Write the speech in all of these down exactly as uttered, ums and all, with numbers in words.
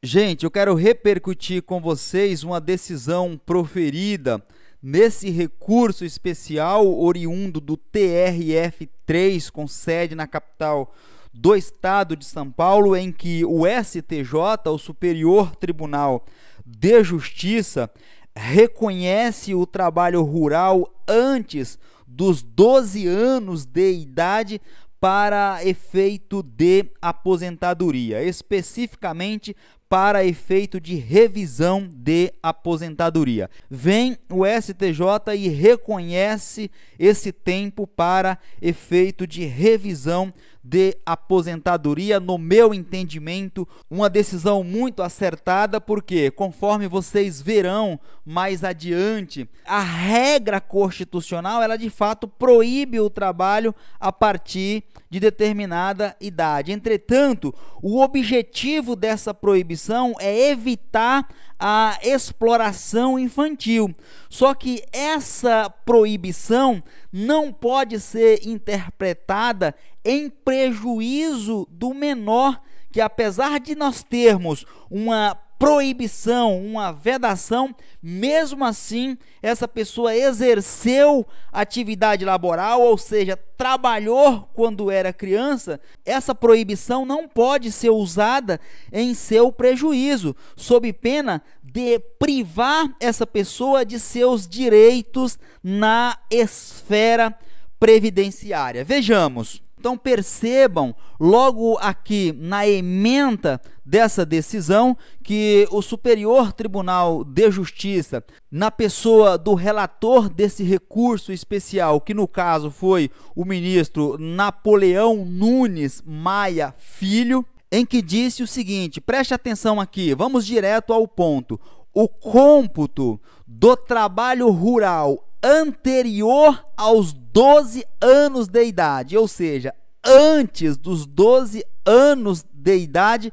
Gente, eu quero repercutir com vocês uma decisão proferida nesse recurso especial oriundo do T R F três, com sede na capital do estado de São Paulo, em que o S T J, o Superior Tribunal de Justiça, reconhece o trabalho rural antes dos doze anos de idade para efeito de aposentadoria, especificamente para efeito de revisão de aposentadoria. Vem o S T J e reconhece esse tempo para efeito de revisão de aposentadoria. No meu entendimento, uma decisão muito acertada, porque, conforme vocês verão mais adiante, a regra constitucional, ela de fato proíbe o trabalho a partir de determinada idade. Entretanto, o objetivo dessa proibição é evitar a exploração infantil. Só que essa proibição não pode ser interpretada em prejuízo do menor, que apesar de nós termos uma proibição, uma vedação, mesmo assim essa pessoa exerceu atividade laboral, ou seja, trabalhou quando era criança. Essa proibição não pode ser usada em seu prejuízo, sob pena de privar essa pessoa de seus direitos na esfera previdenciária. Vejamos. Então percebam logo aqui na ementa dessa decisão que o Superior Tribunal de Justiça, na pessoa do relator desse recurso especial, que no caso foi o ministro Napoleão Nunes Maia Filho, em que disse o seguinte, preste atenção aqui, vamos direto ao ponto: o cômputo do trabalho rural anterior aos doze anos de idade, ou seja, antes dos doze anos de idade,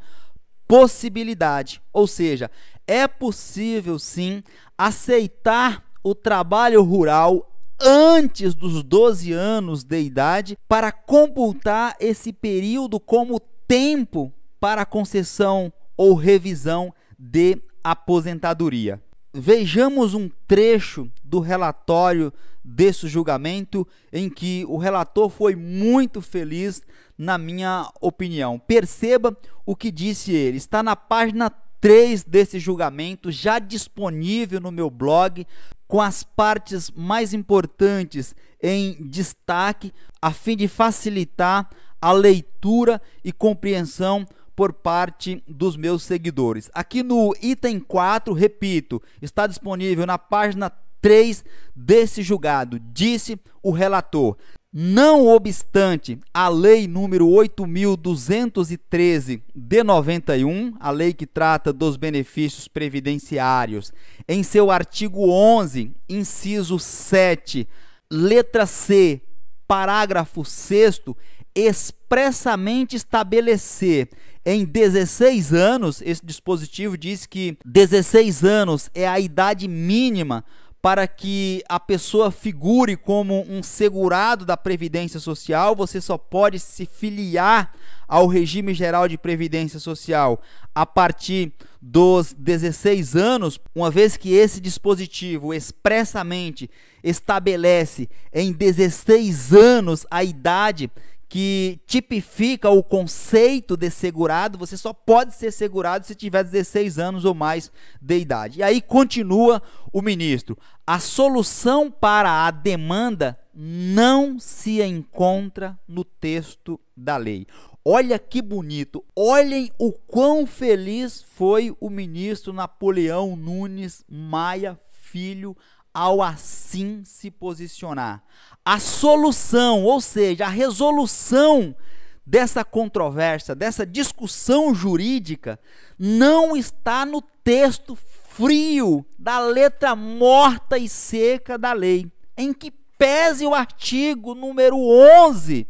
possibilidade. Ou seja, é possível sim aceitar o trabalho rural antes dos doze anos de idade para computar esse período como tempo para concessão ou revisão de aposentadoria. Vejamos um trecho do relatório desse julgamento, em que o relator foi muito feliz, na minha opinião. Perceba o que disse ele. Está na página três desse julgamento, já disponível no meu blog, com as partes mais importantes em destaque, a fim de facilitar a leitura e compreensão por parte dos meus seguidores. Aqui no item quatro, repito, está disponível na página três desse julgado, disse o relator: não obstante a lei número oito mil duzentos e treze de noventa e um, a lei que trata dos benefícios previdenciários, em seu artigo onze, inciso sete, letra C, parágrafo sexto, expressamente estabelecer em dezesseis anos, esse dispositivo diz que dezesseis anos é a idade mínima para que a pessoa figure como um segurado da Previdência Social. Você só pode se filiar ao regime geral de Previdência Social a partir dos dezesseis anos, uma vez que esse dispositivo expressamente estabelece em dezesseis anos a idade que tipifica o conceito de segurado. Você só pode ser segurado se tiver dezesseis anos ou mais de idade. E aí continua o ministro: a solução para a demanda não se encontra no texto da lei. Olha que bonito, olhem o quão feliz foi o ministro Napoleão Nunes Maia Filho ao assim se posicionar. A solução, ou seja, a resolução dessa controvérsia, dessa discussão jurídica, não está no texto frio da letra morta e seca da lei, em que pese o artigo número onze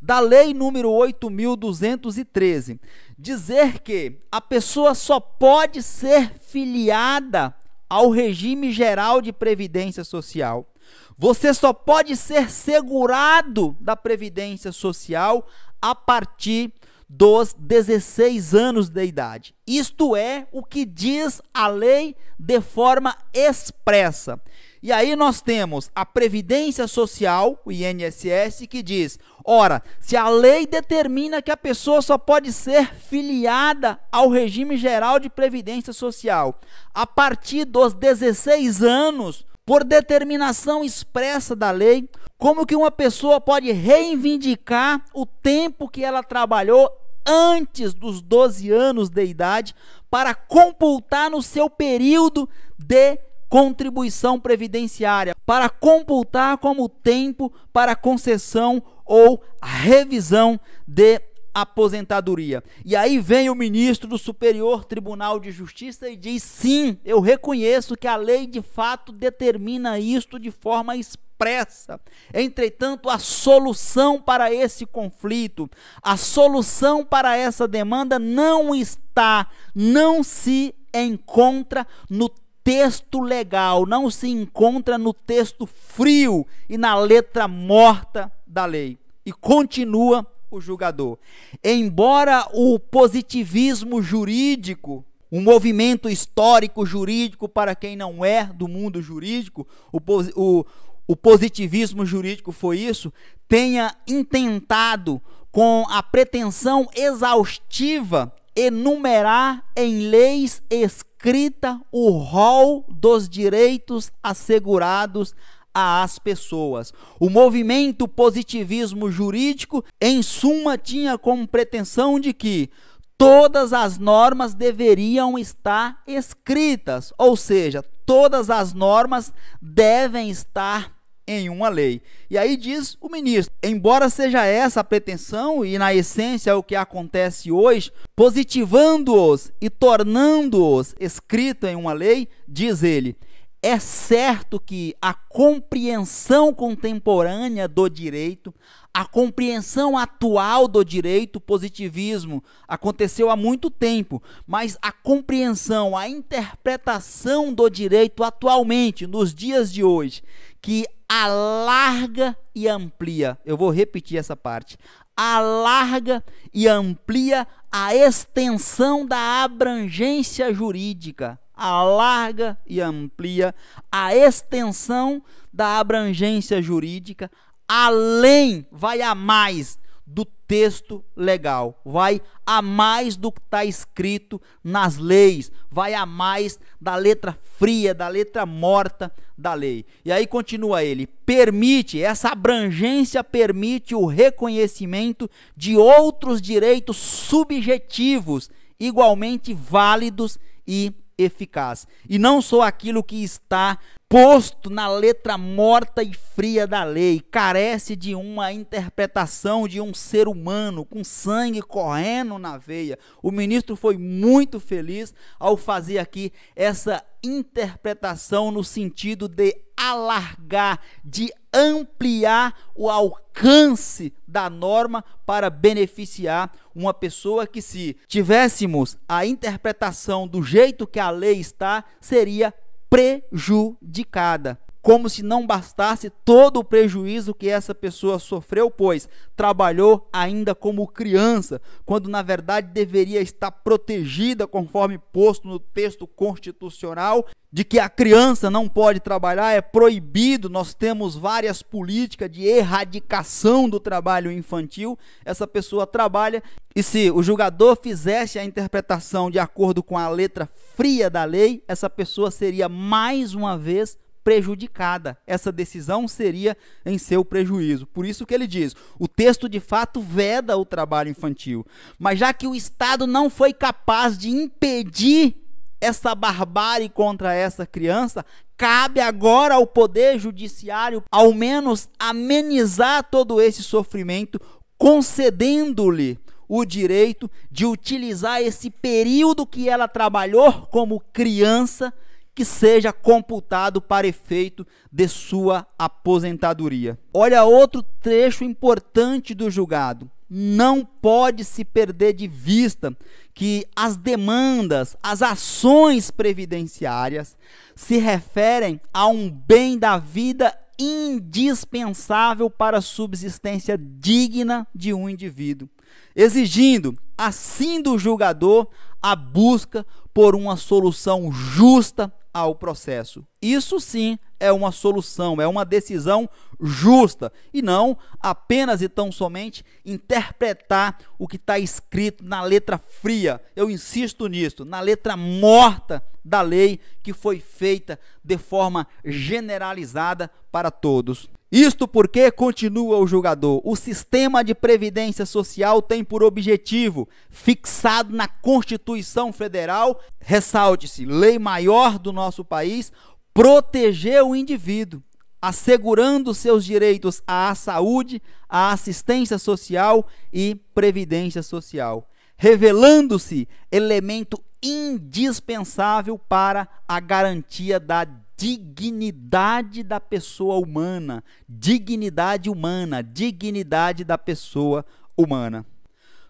da lei número oito mil duzentos e treze, dizer que a pessoa só pode ser filiada ao regime geral de previdência social. Você só pode ser segurado da previdência social a partir dos dezesseis anos de idade. Isto é o que diz a lei de forma expressa. E aí nós temos a Previdência Social, o I N S S, que diz, ora, se a lei determina que a pessoa só pode ser filiada ao regime geral de Previdência Social a partir dos dezesseis anos, por determinação expressa da lei, como que uma pessoa pode reivindicar o tempo que ela trabalhou antes dos doze anos de idade para computar no seu período de contribuição previdenciária, para computar como tempo para concessão ou revisão de aposentadoria. E aí vem o ministro do Superior Tribunal de Justiça e diz, sim, eu reconheço que a lei de fato determina isto de forma expressa. Entretanto, a solução para esse conflito, a solução para essa demanda não está, não se encontra no texto legal, não se encontra no texto frio e na letra morta da lei. E continua o julgador. Embora o positivismo jurídico, um movimento histórico jurídico para quem não é do mundo jurídico, o, o, o positivismo jurídico foi isso, tenha intentado com a pretensão exaustiva enumerar em leis escrita o rol dos direitos assegurados às pessoas. O movimento positivismo jurídico, em suma, tinha como pretensão de que todas as normas deveriam estar escritas, ou seja, todas as normas devem estar em uma lei. E aí diz o ministro, embora seja essa a pretensão e na essência é o que acontece hoje, positivando-os e tornando-os escrito em uma lei, diz ele, é certo que a compreensão contemporânea do direito, a compreensão atual do direito, positivismo, aconteceu há muito tempo, mas a compreensão, a interpretação do direito atualmente, nos dias de hoje, que alarga e amplia, eu vou repetir essa parte, alarga e amplia a extensão da abrangência jurídica, alarga e amplia a extensão da abrangência jurídica, além, vai a mais do texto legal, vai a mais do que está escrito nas leis, vai a mais da letra fria, da letra morta da lei. E aí continua ele, permite, essa abrangência permite o reconhecimento de outros direitos subjetivos, igualmente válidos e eficaz, e não só aquilo que está posto na letra morta e fria da lei, carece de uma interpretação de um ser humano com sangue correndo na veia. O ministro foi muito feliz ao fazer aqui essa interpretação no sentido de alargar, de ampliar o alcance da norma para beneficiar uma pessoa que, se tivéssemos a interpretação do jeito que a lei está, seria prejudicada. Como se não bastasse todo o prejuízo que essa pessoa sofreu, pois trabalhou ainda como criança, quando na verdade deveria estar protegida, conforme posto no texto constitucional, de que a criança não pode trabalhar, é proibido, nós temos várias políticas de erradicação do trabalho infantil, essa pessoa trabalha, e se o julgador fizesse a interpretação de acordo com a letra fria da lei, essa pessoa seria mais uma vez prejudicada, essa decisão seria em seu prejuízo. Por isso que ele diz, o texto de fato veda o trabalho infantil, mas já que o Estado não foi capaz de impedir essa barbárie contra essa criança, cabe agora ao Poder Judiciário ao menos amenizar todo esse sofrimento, concedendo-lhe o direito de utilizar esse período que ela trabalhou como criança que seja computado para efeito de sua aposentadoria. Olha outro trecho importante do julgado. Não pode se perder de vista que as demandas, as ações previdenciárias se referem a um bem da vida indispensável para a subsistência digna de um indivíduo. exigindo, assim do julgador, a busca por uma solução justa ao processo. Isso sim é uma solução, é uma decisão justa, e não apenas e tão somente interpretar o que está escrito na letra fria, eu insisto nisso, na letra morta da lei que foi feita de forma generalizada para todos. Isto porque, continua o julgador, o sistema de previdência social tem por objetivo, fixado na Constituição Federal, ressalte-se, lei maior do nosso país, proteger o indivíduo, assegurando seus direitos à saúde, à assistência social e previdência social, revelando-se elemento indispensável para a garantia da dignidade da pessoa humana, dignidade humana, dignidade da pessoa humana.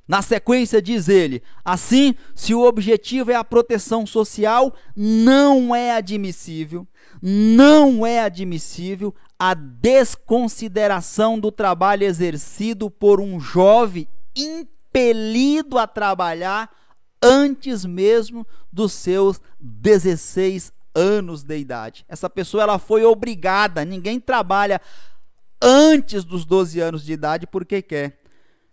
Na sequência diz ele, assim, se o objetivo é a proteção social, não é admissível, não é admissível a desconsideração do trabalho exercido por um jovem impelido a trabalhar antes mesmo dos seus dezesseis anos de idade. Essa pessoa ela foi obrigada, ninguém trabalha antes dos doze anos de idade porque quer.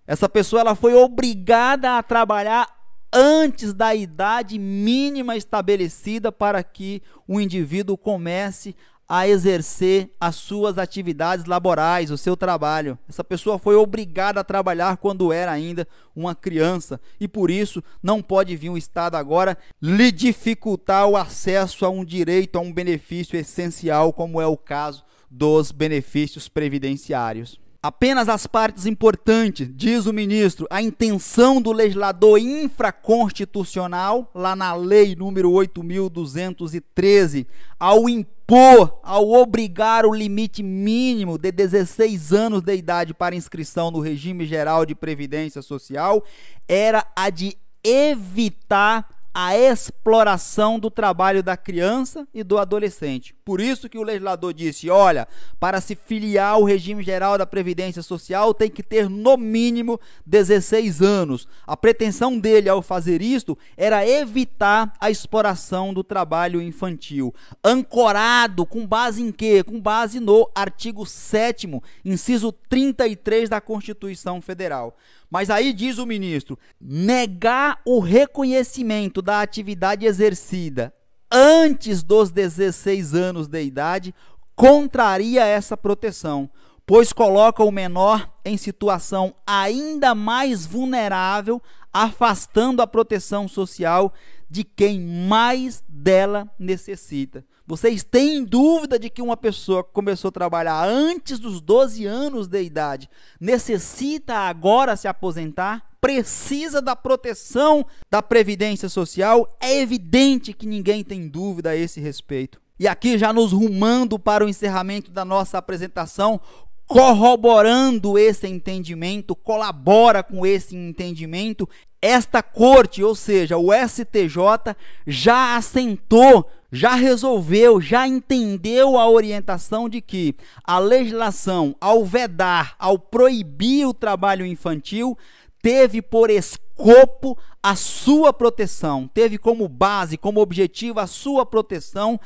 Essa pessoa ela foi obrigada a trabalhar antes da idade mínima estabelecida para que o indivíduo comece a exercer as suas atividades laborais, o seu trabalho. Essa pessoa foi obrigada a trabalhar quando era ainda uma criança e por isso não pode vir o Estado agora lhe dificultar o acesso a um direito, a um benefício essencial, como é o caso dos benefícios previdenciários. Apenas as partes importantes, diz o ministro, a intenção do legislador infraconstitucional, lá na lei número oito mil duzentos e treze, ao impor, ao obrigar o limite mínimo de dezesseis anos de idade para inscrição no regime geral de previdência social, era a de evitar a exploração do trabalho da criança e do adolescente. Por isso que o legislador disse, olha, para se filiar ao regime geral da Previdência Social tem que ter no mínimo dezesseis anos. A pretensão dele ao fazer isto era evitar a exploração do trabalho infantil, ancorado com base em quê? Com base no artigo sétimo, inciso trinta e três da Constituição Federal. Mas aí diz o ministro, negar o reconhecimento da atividade exercida antes dos dezesseis anos de idade contraria essa proteção, pois coloca o menor em situação ainda mais vulnerável, afastando a proteção social de quem mais dela necessita. Vocês têm dúvida de que uma pessoa que começou a trabalhar antes dos doze anos de idade necessita agora se aposentar? Precisa da proteção da Previdência Social? É evidente que ninguém tem dúvida a esse respeito. E aqui já nos rumando para o encerramento da nossa apresentação, corroborando esse entendimento, colabora com esse entendimento, esta corte, ou seja, o S T J, já assentou, já resolveu, já entendeu a orientação de que a legislação, ao vedar, ao proibir o trabalho infantil, teve por escopo a sua proteção, teve como base, como objetivo a sua proteção,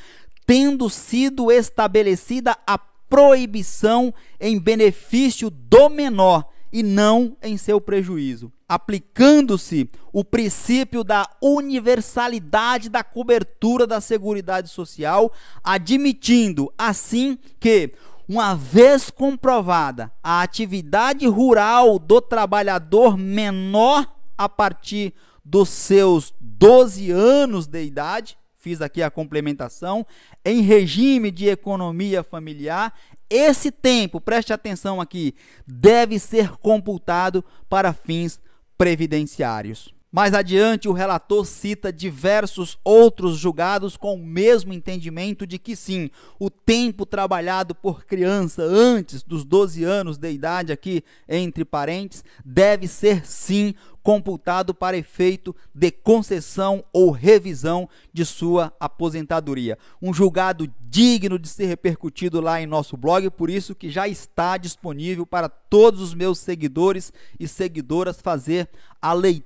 tendo sido estabelecida a proibição em benefício do menor e não em seu prejuízo, aplicando-se o princípio da universalidade da cobertura da Seguridade Social, admitindo assim que, uma vez comprovada a atividade rural do trabalhador menor a partir dos seus doze anos de idade, fiz aqui a complementação, em regime de economia familiar, esse tempo, preste atenção aqui, deve ser computado para fins previdenciários. Mais adiante, o relator cita diversos outros julgados com o mesmo entendimento de que sim, o tempo trabalhado por criança antes dos doze anos de idade, aqui entre parênteses, deve ser sim computado para efeito de concessão ou revisão de sua aposentadoria. Um julgado digno de ser repercutido lá em nosso blog, por isso que já está disponível para todos os meus seguidores e seguidoras fazer a leitura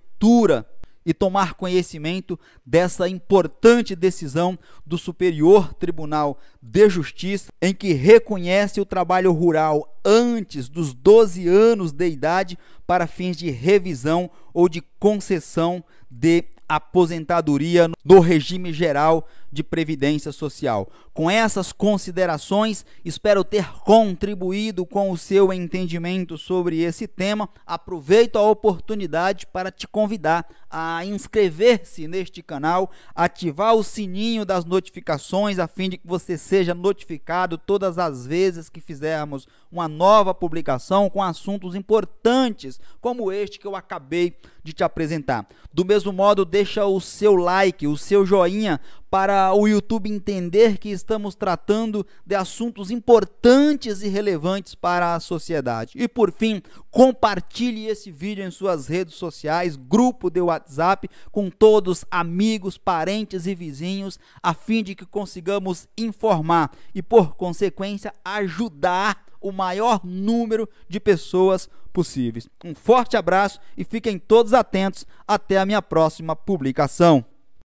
e tomar conhecimento dessa importante decisão do Superior Tribunal de Justiça, em que reconhece o trabalho rural antes dos doze anos de idade para fins de revisão ou de concessão de aposentadoria no regime geral de previdência social. Com essas considerações, espero ter contribuído com o seu entendimento sobre esse tema. Aproveito a oportunidade para te convidar a inscrever-se neste canal, ativar o sininho das notificações a fim de que você seja notificado todas as vezes que fizermos uma nova publicação com assuntos importantes como este que eu acabei de te apresentar. Do mesmo modo, deixa o seu like, o seu joinha, para o YouTube entender que estamos tratando de assuntos importantes e relevantes para a sociedade. E por fim, compartilhe esse vídeo em suas redes sociais, grupo de WhatsApp, com todos amigos, parentes e vizinhos, a fim de que consigamos informar e, por consequência, ajudar o maior número de pessoas possíveis. Um forte abraço e fiquem todos atentos até a minha próxima publicação.